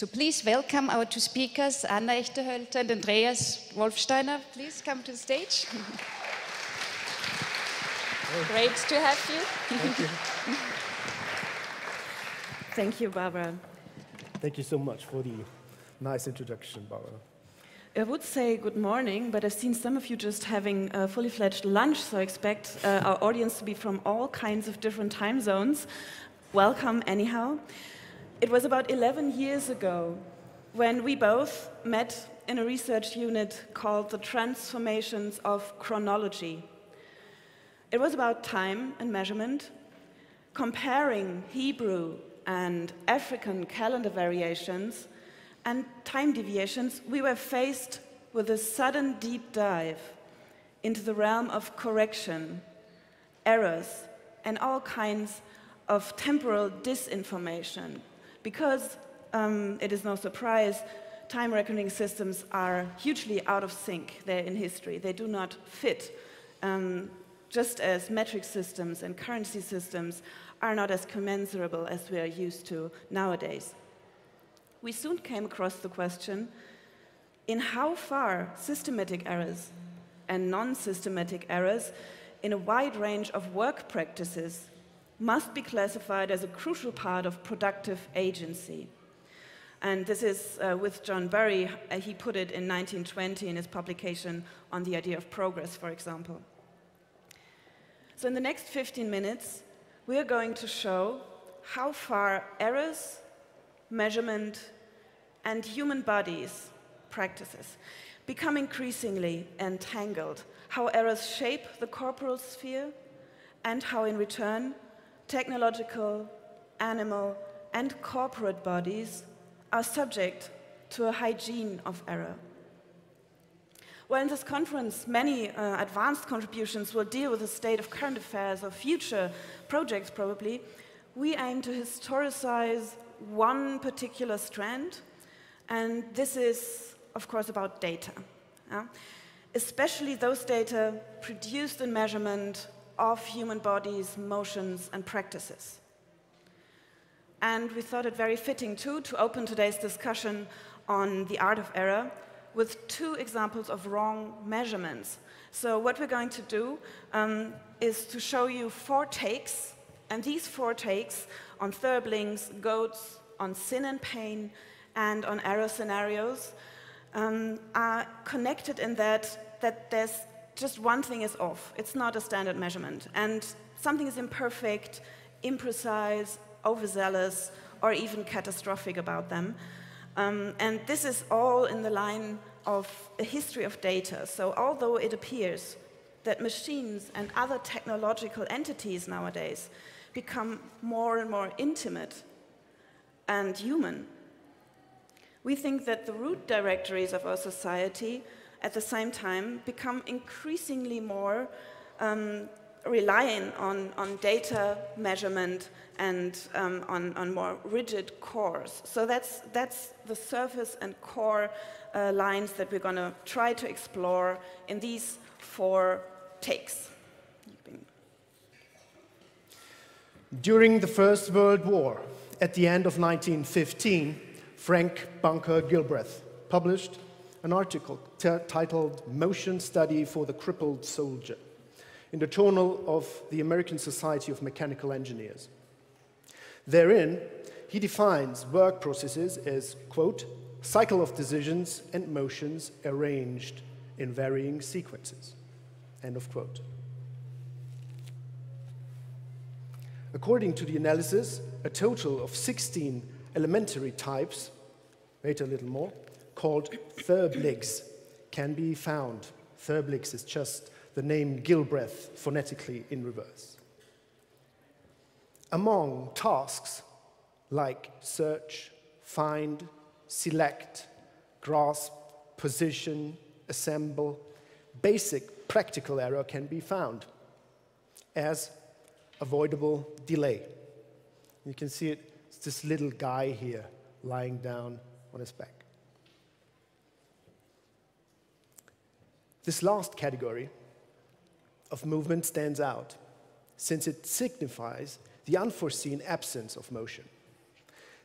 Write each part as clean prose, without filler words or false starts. So please welcome our two speakers, Anna Echterhölter and Andreas Wolfsteiner. Please come to the stage. Great to have you. Thank you. Thank you, Barbara. Thank you so much for the nice introduction, Barbara. I would say good morning, but I've seen some of you just having a fully-fledged lunch, so I expect our audience to be from all kinds of different time zones. Welcome, anyhow. It was about 11 years ago when we both met in a research unit called the Transformations of Chronology. It was about time and measurement, comparing Hebrew and African calendar variations and time deviations. We were faced with a sudden deep dive into the realm of correction, errors, and all kinds of temporal disinformation, because it is no surprise, time reckoning systems are hugely out of sync there in history. They do not fit, just as metric systems and currency systems are not as commensurable as we are used to nowadays. We soon came across the question, in how far systematic errors and non-systematic errors in a wide range of work practices must be classified as a crucial part of productive agency. And this is with John Bury. He put it in 1920 in his publication on the idea of progress, for example. So in the next 15 minutes, we are going to show how far errors, measurement, and human bodies practices become increasingly entangled, how errors shape the corporal sphere, and how in return, technological, animal, and corporate bodies are subject to a hygiene of error. Well, in this conference, many advanced contributions will deal with the state of current affairs or future projects, probably. We aim to historicize one particular strand, and this is, of course, about data, especially those data produced in measurement of human bodies, motions, and practices. And we thought it very fitting, too, to open today's discussion on the art of error with two examples of wrong measurements. So what we're going to do is to show you four takes, and these four takes on therbligs, goats, on sin and pain, and on error scenarios are connected in that there's just one thing is off. It's not a standard measurement. And something is imperfect, imprecise, overzealous, or even catastrophic about them. And this is all in the line of a history of data. So although it appears that machines and other technological entities nowadays become more and more intimate and human, we think that the root directories of our society at the same time become increasingly more reliant on data measurement and on more rigid cores. So that's the surface and core lines that we're going to try to explore in these four takes. During the First World War, at the end of 1915, Frank Bunker Gilbreth published an article titled Motion Study for the Crippled Soldier in the Journal of the American Society of Mechanical Engineers. Therein, he defines work processes as, quote, cycle of decisions and motions arranged in varying sequences, end of quote. According to the analysis, a total of 16 elementary types, wait a little more, called therbligs can be found. Therbligs is just the name Gilbreth phonetically in reverse. Among tasks like search, find, select, grasp, position, assemble, basic practical error can be found as avoidable delay. You can see it, it's this little guy here lying down on his back. This last category of movement stands out, since it signifies the unforeseen absence of motion,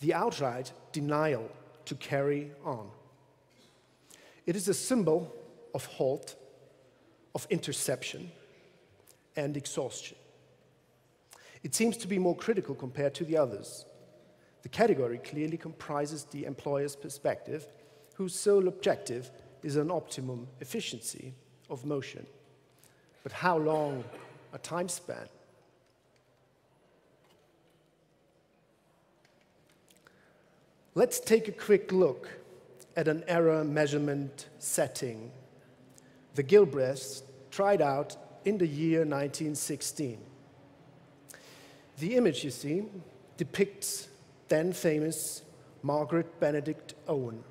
the outright denial to carry on. It is a symbol of halt, of interception, and exhaustion. It seems to be more critical compared to the others. The category clearly comprises the employer's perspective, whose sole objective is an optimum efficiency of motion. But how long a time span? Let's take a quick look at an error measurement setting the Gilbreths tried out in the year 1916. The image you see depicts then-famous Margaret Benedict Owen,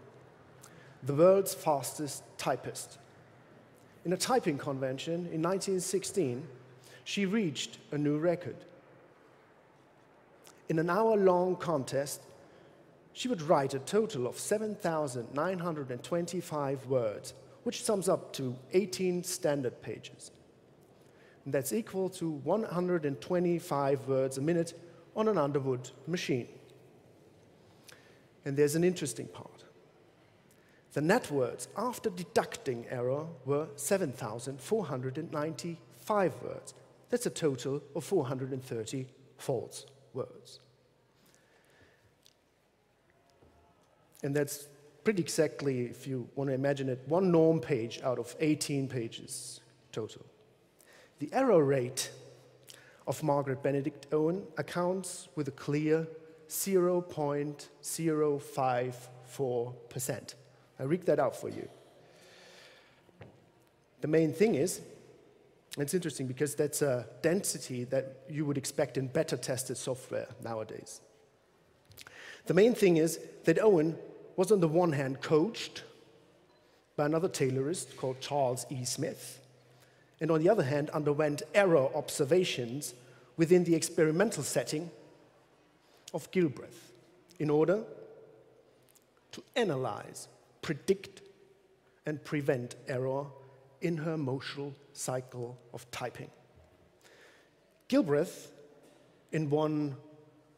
the world's fastest typist. In a typing convention in 1916, she reached a new record. In an hour-long contest, she would write a total of 7,925 words, which sums up to 18 standard pages. And that's equal to 125 words a minute on an Underwood machine. And there's an interesting part. The net words after deducting error were 7,495 words. That's a total of 430 false words. And that's pretty exactly, if you want to imagine it, one norm page out of 18 pages total. The error rate of Margaret Benedict Owen accounts with a clear 0.054%. I'll read that out for you. The main thing is, and it's interesting because that's a density that you would expect in better tested software nowadays. The main thing is that Owen was on the one hand coached by another Taylorist called Charles E. Smith, and on the other hand underwent error observations within the experimental setting of Gilbreth in order to analyze, predict, and prevent error in her motional cycle of typing. Gilbreth, in one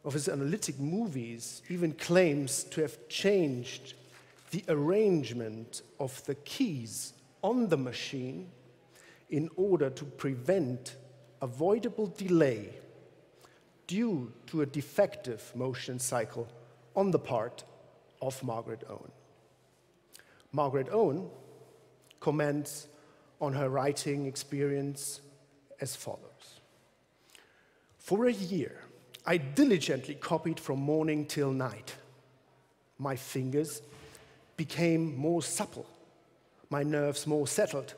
of his analytic movies, even claims to have changed the arrangement of the keys on the machine in order to prevent avoidable delay due to a defective motion cycle on the part of Margaret Owen. Margaret Owen comments on her writing experience as follows. For a year, I diligently copied from morning till night. My fingers became more supple, my nerves more settled,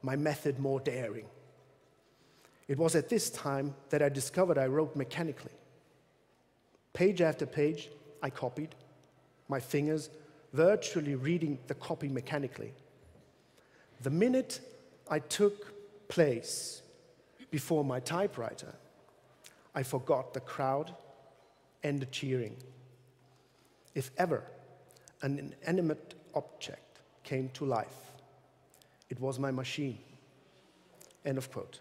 my method more daring. It was at this time that I discovered I wrote mechanically. Page after page, I copied, my fingers virtually reading the copy mechanically. The minute I took place before my typewriter, I forgot the crowd and the cheering. If ever an inanimate object came to life, it was my machine. End of quote.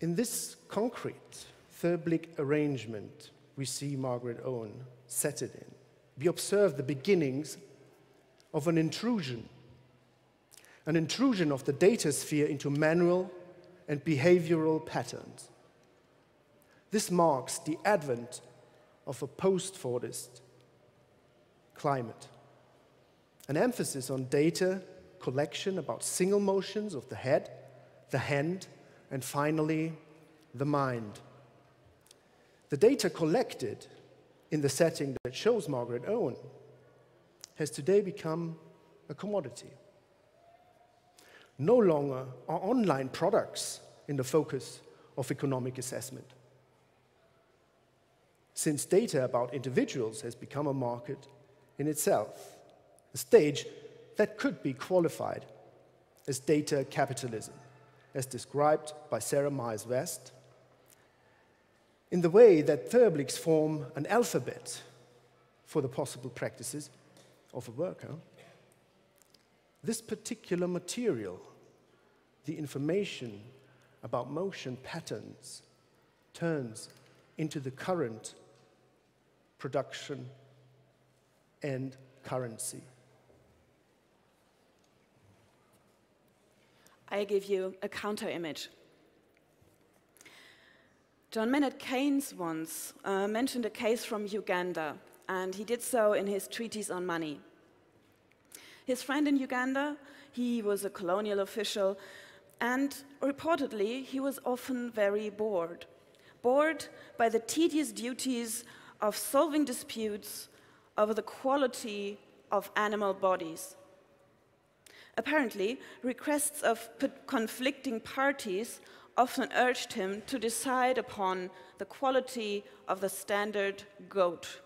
In this concrete therblic arrangement we see Margaret Owen set it in, we observe the beginnings of an intrusion of the data sphere into manual and behavioral patterns. This marks the advent of a post-Fordist climate, an emphasis on data collection about single motions of the head, the hand, and finally, the mind. The data collected in the setting that shows Margaret Owen has today become a commodity. No longer are online products in the focus of economic assessment. Since data about individuals has become a market in itself, a stage that could be qualified as data capitalism, as described by Sarah Myers West, in the way that therbligs form an alphabet for the possible practices of a worker. This particular material, the information about motion patterns, turns into the current production and currency. I give you a counter image. John Maynard Keynes once mentioned a case from Uganda, and he did so in his Treatise on Money. His friend in Uganda, he was a colonial official, and reportedly he was often very bored. Bored by the tedious duties of solving disputes over the quality of animal bodies. Apparently, requests of conflicting parties often urged him to decide upon the quality of the standard goat.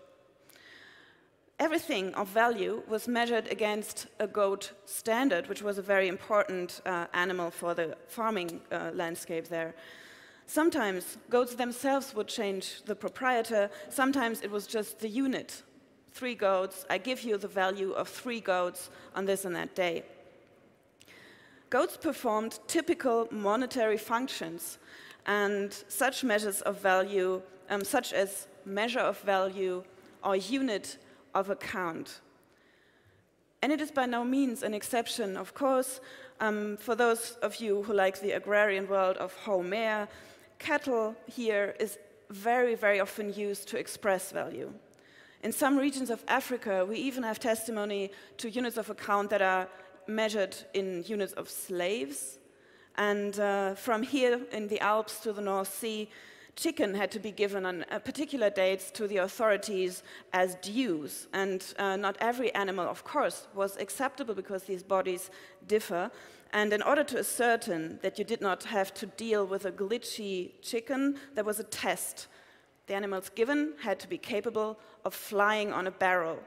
Everything of value was measured against a goat standard, which was a very important animal for the farming landscape there. Sometimes goats themselves would change the proprietor, sometimes it was just the unit. 3 goats, I give you the value of 3 goats on this and that day. Goats performed typical monetary functions, and such measures of value, such as measure of value or unit of account. And it is by no means an exception, of course. For those of you who like the agrarian world of Homer, cattle here is very, very often used to express value. In some regions of Africa, we even have testimony to units of account that are measured in units of slaves. And from here in the Alps to the North Sea, chicken had to be given on particular dates to the authorities as dues. And not every animal, of course, was acceptable because these bodies differ. And in order to ascertain that you did not have to deal with a glitchy chicken, there was a test. The animals given had to be capable of flying on a barrel.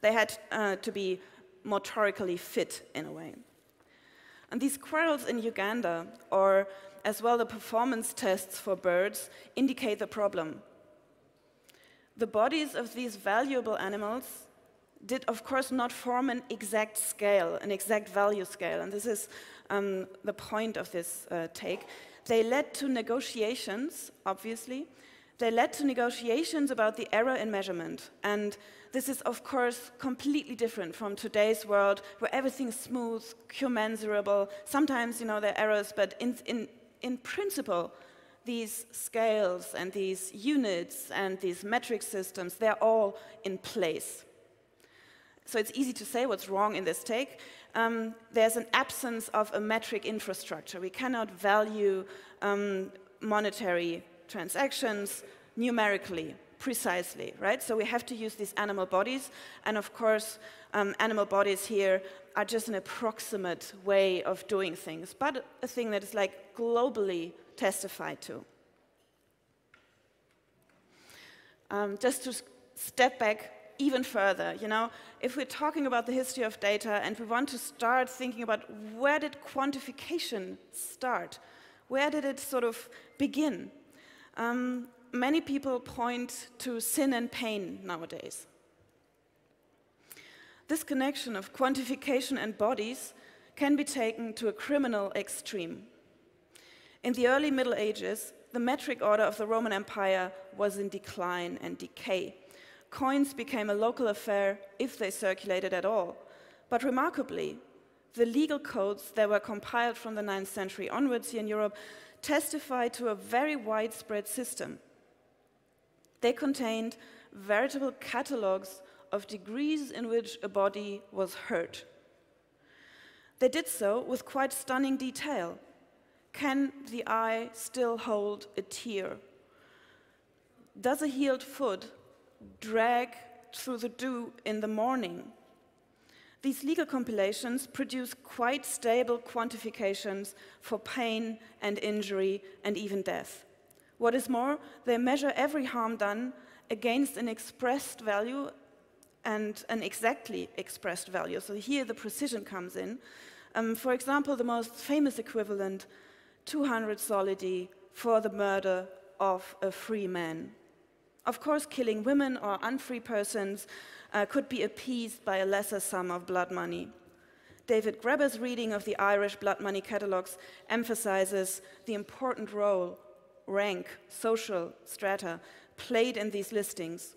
They had to be motorically fit, in a way. And these quarrels in Uganda, or as well the performance tests for birds, indicate the problem. The bodies of these valuable animals did, of course, not form an exact scale, an exact value scale, and this is the point of this take. They led to negotiations, obviously. They led to negotiations about the error in measurement, and this is, of course, completely different from today's world, where everything's smooth, commensurable. Sometimes, you know, there are errors, but in principle, these scales and these units and these metric systems, they're all in place. So it's easy to say what's wrong in this take. There's an absence of a metric infrastructure. We cannot value monetary transactions numerically, precisely, right? So we have to use these animal bodies, and of course, animal bodies here are just an approximate way of doing things, but a thing that is like globally testified to. Just to step back even further, you know, if we're talking about the history of data and we want to start thinking about where did quantification start? Where did it sort of begin? Many people point to sin and pain nowadays. This connection of quantification and bodies can be taken to a criminal extreme. In the early Middle Ages, the metric order of the Roman Empire was in decline and decay. Coins became a local affair, if they circulated at all. But remarkably, the legal codes that were compiled from the 9th century onwards here in Europe testify to a very widespread system. They contained veritable catalogues of degrees in which a body was hurt. They did so with quite stunning detail. Can the eye still hold a tear? Does a healed foot drag through the dew in the morning? These legal compilations produce quite stable quantifications for pain and injury and even death. What is more, they measure every harm done against an expressed value and an exactly expressed value. So here the precision comes in. For example, the most famous equivalent, 200 solidi for the murder of a free man. Of course, killing women or unfree persons could be appeased by a lesser sum of blood money. David Grabber's reading of the Irish blood money catalogues emphasizes the important role rank, social strata played in these listings.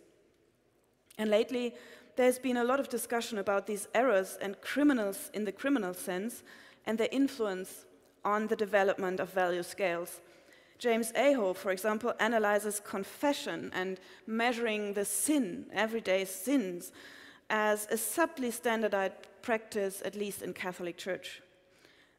And lately, there's been a lot of discussion about these errors and criminals in the criminal sense and their influence on the development of value scales. James Aho, for example, analyzes confession and measuring the sin, everyday sins, as a subtly standardized practice, at least in Catholic Church.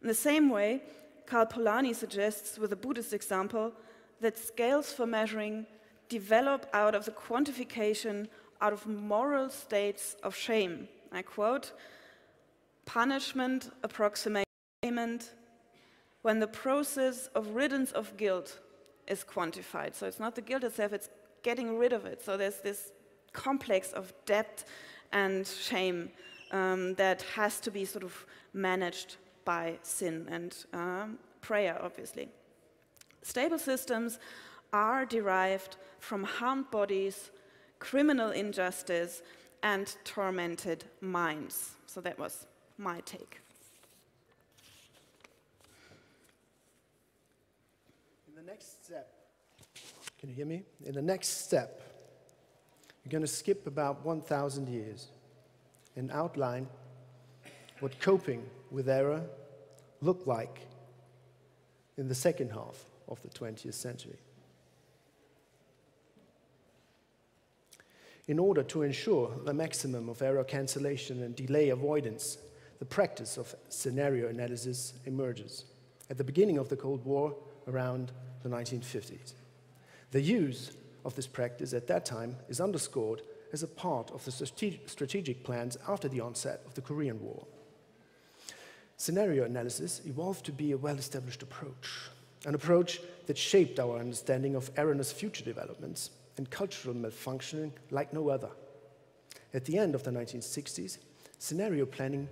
In the same way, Karl Polanyi suggests, with a Buddhist example, that scales for measuring develop out of the quantification out of moral states of shame. I quote, "Punishment approximates payment when the process of riddance of guilt is quantified." So it's not the guilt itself, it's getting rid of it. So there's this complex of debt and shame that has to be sort of managed by sin and prayer, obviously. Stable systems are derived from harmed bodies, criminal injustice, and tormented minds. So that was my take. In the next step, can you hear me? In the next step, you're going to skip about 1,000 years and outline what coping with error looked like in the second half of the 20th century. In order to ensure the maximum of error cancellation and delay avoidance, the practice of scenario analysis emerges at the beginning of the Cold War around the 1950s. The use of this practice at that time is underscored as a part of the strategic plans after the onset of the Korean War. Scenario analysis evolved to be a well-established approach, an approach that shaped our understanding of erroneous future developments and cultural malfunctioning like no other. At the end of the 1960s, scenario planning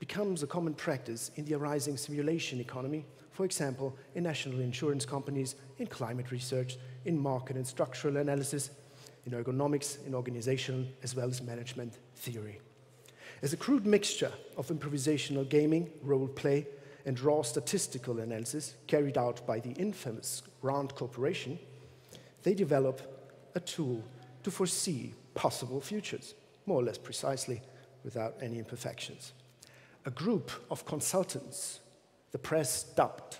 becomes a common practice in the arising simulation economy, for example, in national insurance companies, in climate research, in market and structural analysis, in ergonomics, in organizational, as well as management theory. As a crude mixture of improvisational gaming, role play, and raw statistical analysis carried out by the infamous RAND Corporation, they develop a tool to foresee possible futures, more or less precisely, without any imperfections. A group of consultants, the press dubbed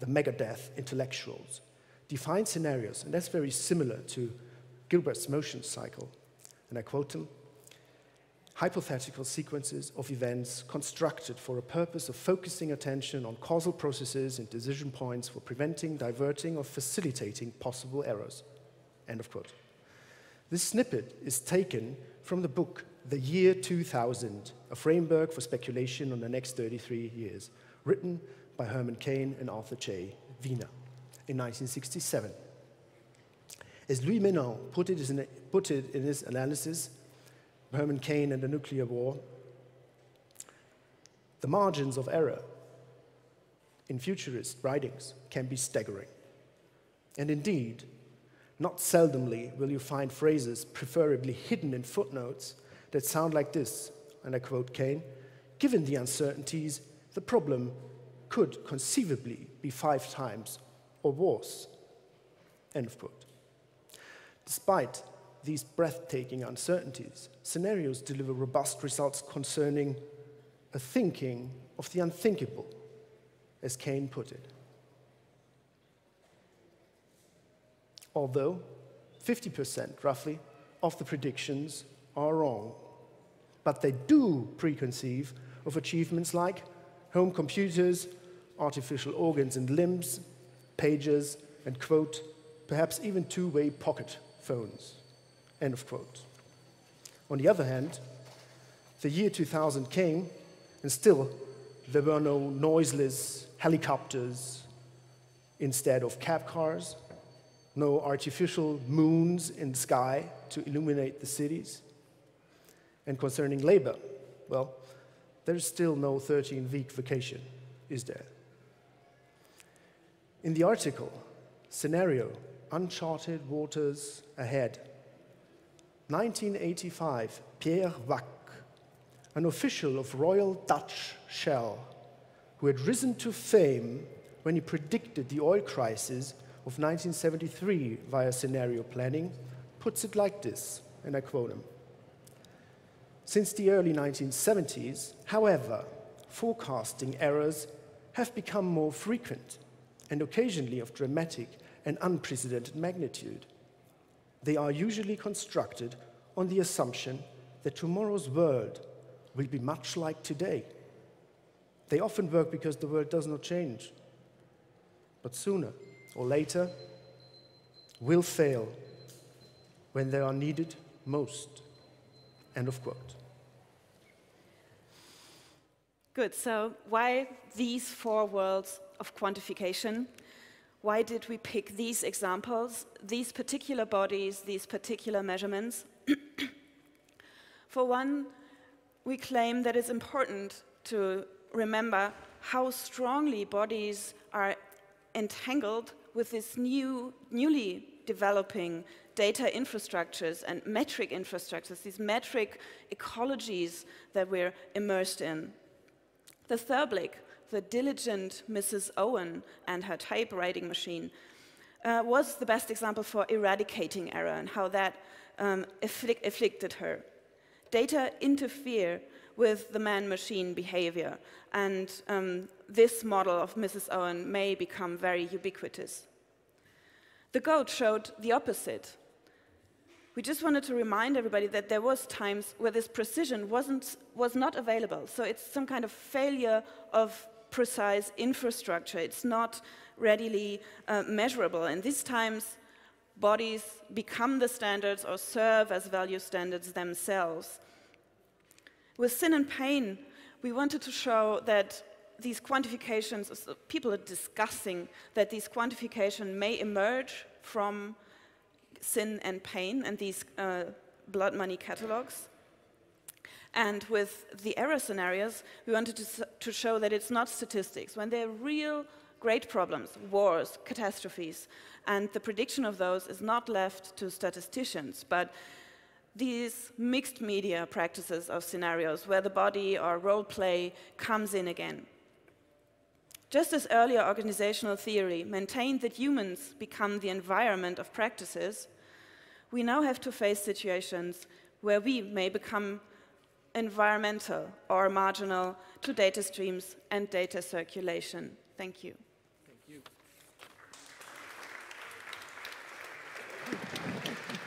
the megadeth intellectuals, define scenarios, and that's very similar to Gilbreth's motion cycle, and I quote him, "hypothetical sequences of events constructed for a purpose of focusing attention on causal processes and decision points for preventing, diverting, or facilitating possible errors." End of quote. This snippet is taken from the book The Year 2000, a framework for speculation on the next 33 years, written by Herman Cain and Arthur J. Wiener in 1967. As Louis Menon put it in his analysis, Herman Cain and the Nuclear War, the margins of error in futurist writings can be staggering. And indeed, not seldomly will you find phrases, preferably hidden in footnotes, that sound like this, and I quote Cain, "Given the uncertainties, the problem could conceivably be 5 times or worse." End of quote. Despite these breathtaking uncertainties, scenarios deliver robust results concerning a thinking of the unthinkable, as Cain put it. Although 50% roughly of the predictions are wrong, but they do preconceive of achievements like home computers, artificial organs and limbs, pagers, and quote, perhaps even two-way pocket phones, end of quote. On the other hand, the year 2000 came, and still there were no noiseless helicopters instead of cab cars, no artificial moons in the sky to illuminate the cities. And concerning labor, well, there's still no 13-week vacation, is there? In the article, Scenario, Uncharted Waters Ahead, 1985, Pierre Wack, an official of Royal Dutch Shell, who had risen to fame when he predicted the oil crisis of 1973 via scenario planning, puts it like this, and I quote him, Since the early 1970s, however, forecasting errors have become more frequent and occasionally of dramatic and unprecedented magnitude. They are usually constructed on the assumption that tomorrow's world will be much like today. They often work because the world does not change, but sooner or later will fail when they are needed most. End of quote. Good, so why these four worlds of quantification? Why did we pick these examples, these particular bodies, these particular measurements? For one, we claim that it's important to remember how strongly bodies are entangled with this newly developing data infrastructures and metric infrastructures, these metric ecologies that we're immersed in. The therblig, the diligent Mrs. Owen and her typewriting machine, was the best example for eradicating error and how that afflicted her. Data interfere with the man-machine behavior, and this model of Mrs. Owen may become very ubiquitous. The goat showed the opposite. We just wanted to remind everybody that there was times where this precision was not available. So it's some kind of failure of precise infrastructure. It's not readily measurable. And these times, bodies become the standards or serve as value standards themselves. With sin and pain, we wanted to show that these quantifications, people are discussing that these quantifications may emerge from sin and pain and these blood money catalogs. And with the error scenarios, we wanted to show that it's not statistics. When they're real great problems, wars, catastrophes, and the prediction of those is not left to statisticians, but these mixed media practices of scenarios where the body or role play comes in again. Just as earlier organizational theory maintained that humans become the environment of practices, we now have to face situations where we may become environmental or marginal to data streams and data circulation. Thank you. Thank you.